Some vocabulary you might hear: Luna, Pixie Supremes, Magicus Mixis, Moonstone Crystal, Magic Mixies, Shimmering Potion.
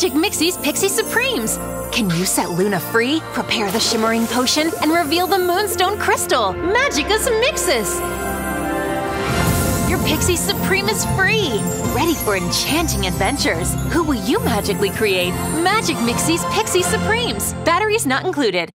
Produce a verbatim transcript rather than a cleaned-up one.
Magic Mixies Pixie Supremes! Can you set Luna free, prepare the Shimmering Potion, and reveal the Moonstone Crystal, Magicus Mixis! Your Pixie Supreme is free! Ready for enchanting adventures! Who will you magically create? Magic Mixies Pixie Supremes! Batteries not included.